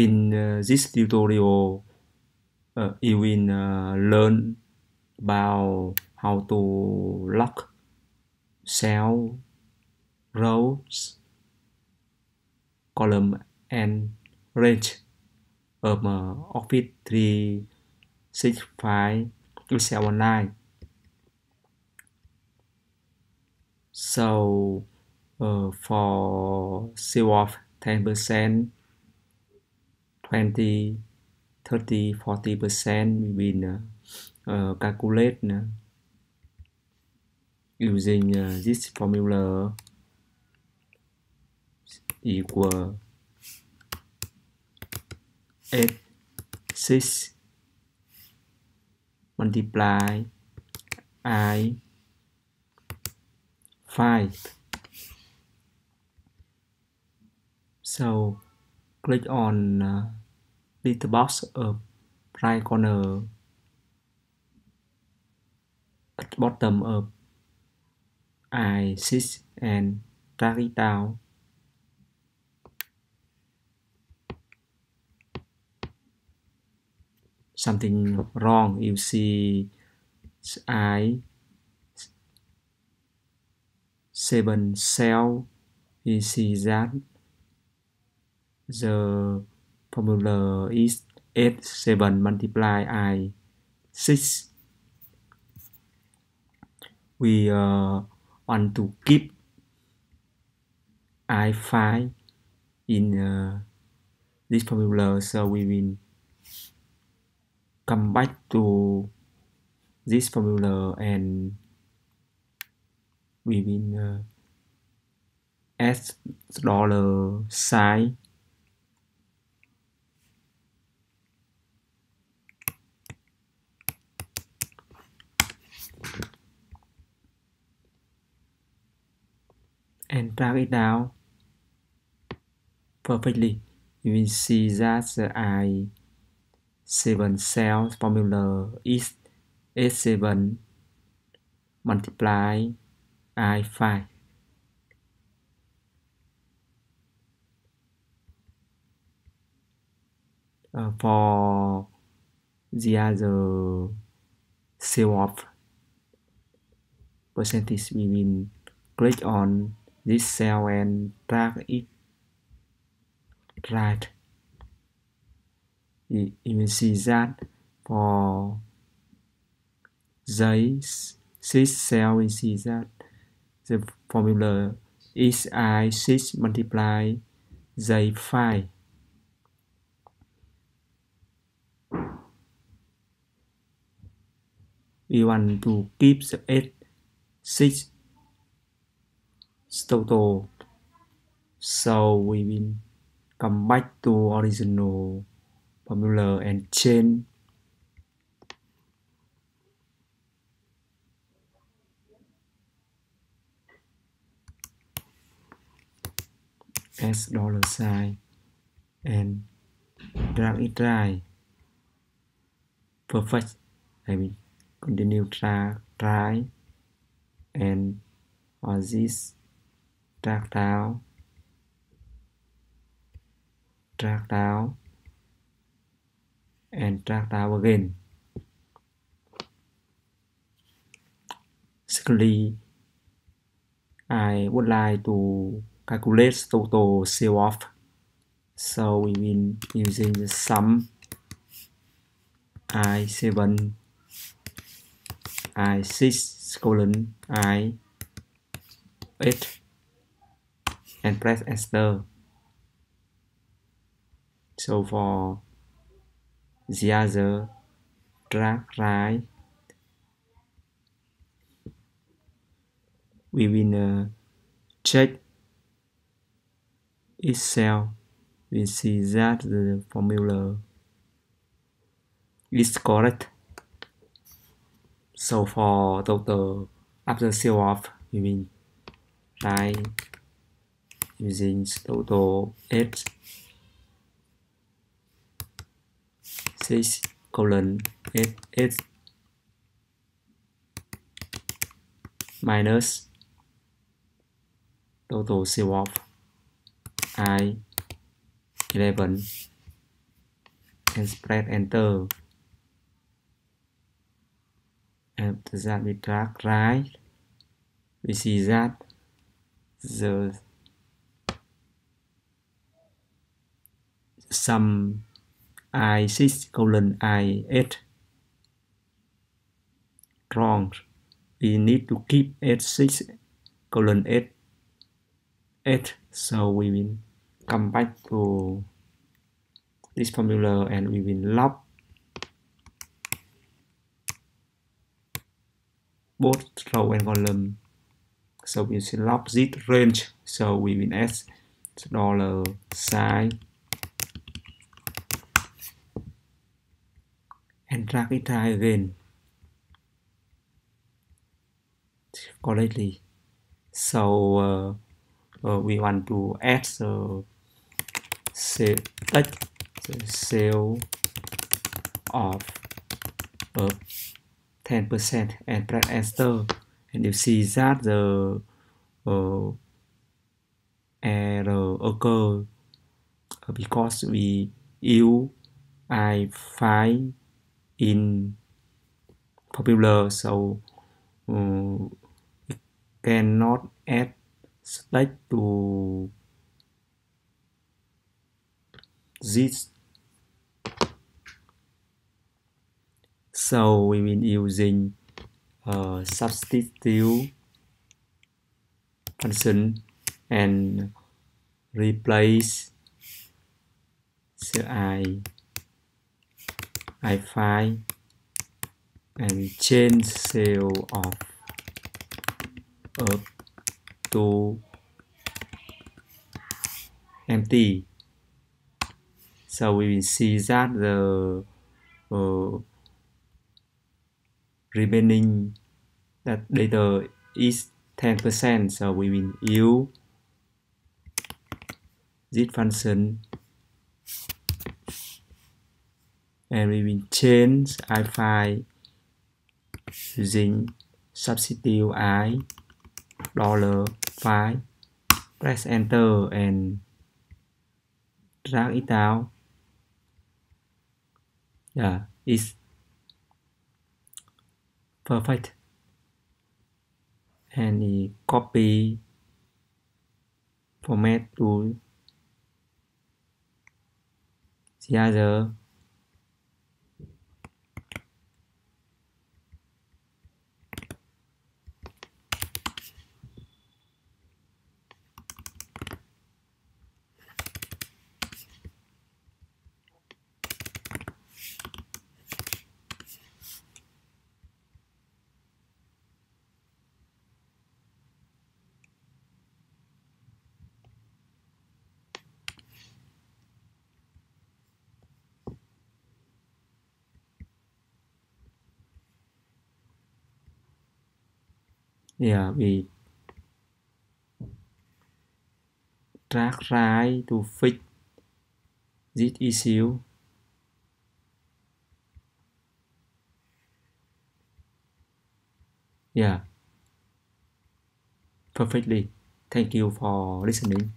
In this tutorial, you will learn about how to lock cell, rows, column, and range of Office 365 Excel online. So for sale of 10%, 20, 30, 40%, we will calculate using this formula equal 86 multiply I5. So click on little box of right corner at bottom of I6 and drag it down. Something wrong, you see I7 cell, you see that the formula is F7 multiply I6. We want to keep I5 in this formula, so we will come back to this formula and we will add dollar sign. And drag it down perfectly. You will see that the I7 cell formula is S7 multiply I5. For the other cell of percentage, we will click on this cell and drag it right. You will see that for the six cell, we see that the formula is I6 multiply J5. We want to keep the H6 total, so we will come back to original formula and change as dollar sign and drag it right. Perfect. I will continue try and on this. Drag down, and drag down again. Secondly, I would like to calculate total sale off. So we will using the sum I7, I6 colon I8. And press enter. So for the other, drag right. We will check each cell. We see that the formula is correct. So for total after sale off, we will write using total H6 colon H minus total sale of I11 and press enter. After that, we drag right. We see that the sum I6 colon I8 wrong. We need to keep H6 colon H8, so we will come back to this formula and we will log both row and column. So we will log this range, so we will add dollar sign and drag it again correctly. So we want to add the select the sale of 10% and press enter, and you see that the error occur because we use I5 in popular, so cannot add select to this, so we will using substitute function and replace the I5 and we change sale of up to empty. So we will see that the remaining that data is 10%, so we will use this function and we will change I5 using substitute I $5, press enter and drag it down. Yeah, it's perfect. And we copy format to the other. Yeah, we drag right to fix this issue. Yeah, perfectly. Thank you for listening.